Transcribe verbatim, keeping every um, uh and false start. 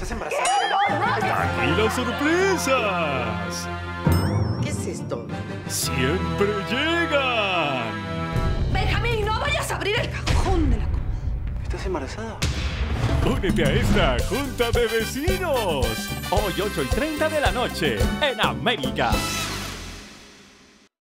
¿Estás embarazada? ¡Aquí las sorpresas! ¿Qué es esto? ¡Siempre llegan! ¡Benjamín, no vayas a abrir el cajón de la cómoda! ¿Estás embarazada? ¡Únete a esta Junta de Vecinos! Hoy ocho y treinta de la noche en América.